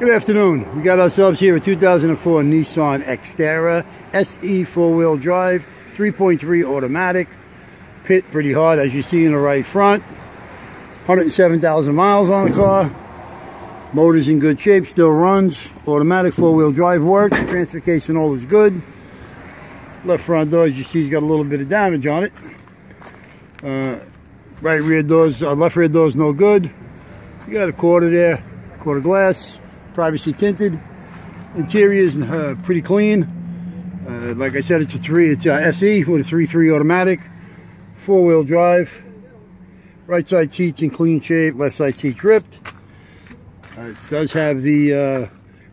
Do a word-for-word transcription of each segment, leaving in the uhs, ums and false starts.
Good afternoon. We got ourselves here a two thousand four Nissan Xterra S E four-wheel drive, three point three automatic. Pit pretty hard, as you see in the right front. one hundred seven thousand miles on the car. Motor's in good shape, still runs. Automatic four-wheel drive works. Transfer case and all is good. Left front door, as you see, has got a little bit of damage on it. Uh, right rear doors, uh, left rear door's no good. You got a quarter there, quarter glass. Privacy tinted. Interior is uh, pretty clean. Uh, like I said, it's a three. It's a S E with a three point three automatic, four-wheel drive. Right side seats in clean shape. Left side seats ripped. Uh, it does have the uh,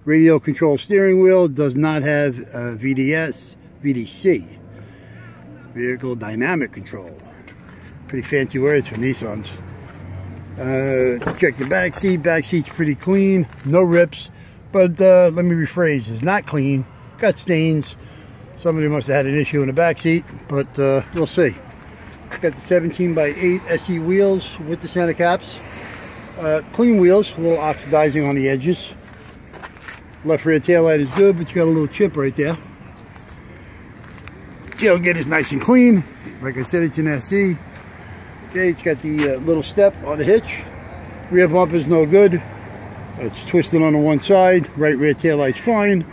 radio control steering wheel. It does not have uh, V D S, V D C, vehicle dynamic control. Pretty fancy words for Nissans. Uh, check the back seat. Back seat's pretty clean, no rips, but uh, let me rephrase, it's not clean, got stains. Somebody must have had an issue in the back seat, but uh, we'll see. Got the seventeen by eight S E wheels with the center caps, uh, clean wheels, a little oxidizing on the edges. Left rear taillight is good, but you got a little chip right there. Tailgate is nice and clean. Like I said, it's an S E. Okay, it's got the uh, little step on the hitch. Rear bumper's no good. It's twisted on the one side. Right rear taillight's fine.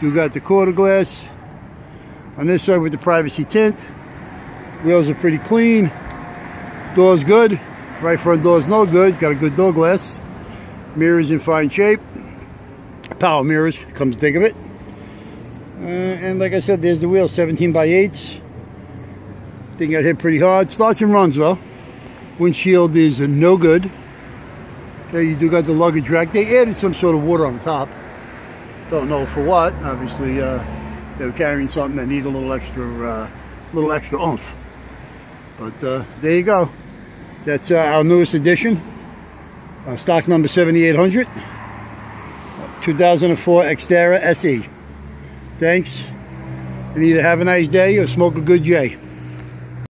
You got the quarter glass on this side with the privacy tint. Wheels are pretty clean. Door's good. Right front door's no good. Got a good door glass. Mirror's in fine shape. Power mirrors, come to think of it. Uh, and like I said, there's the wheel, seventeen by eights. Thing got hit pretty hard. Starts and runs though. Windshield is uh, no good. Okay, you do got the luggage rack. They added some sort of water on top. Don't know for what. Obviously, uh, they were carrying something that needed a little extra, uh, little extra oomph. But uh, there you go. That's uh, our newest edition. Uh, stock number seventy-eight hundred. Uh, two thousand four Xterra S E. Thanks. And either have a nice day or smoke a good J.